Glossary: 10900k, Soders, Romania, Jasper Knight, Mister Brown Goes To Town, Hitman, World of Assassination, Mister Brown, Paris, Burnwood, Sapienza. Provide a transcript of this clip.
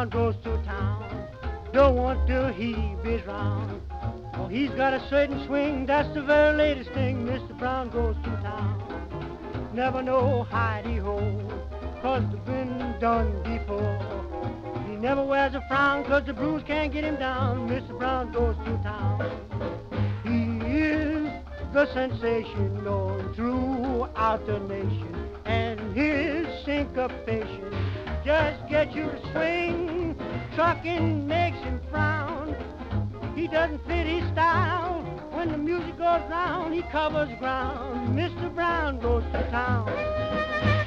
Brown goes to town, don't want to heave his round. Oh, he's got a certain swing, that's the very latest thing. Mr. Brown goes to town, never no hidey-ho, 'cause the been done before. He never wears a frown, 'cause the blues can't get him down. Mr. Brown goes to town. He is the sensation known throughout the nation, and his syncopation just gets you to swing. Trucking makes him frown. He doesn't fit his style. When the music goes round, he covers ground. Mr. Brown goes to town.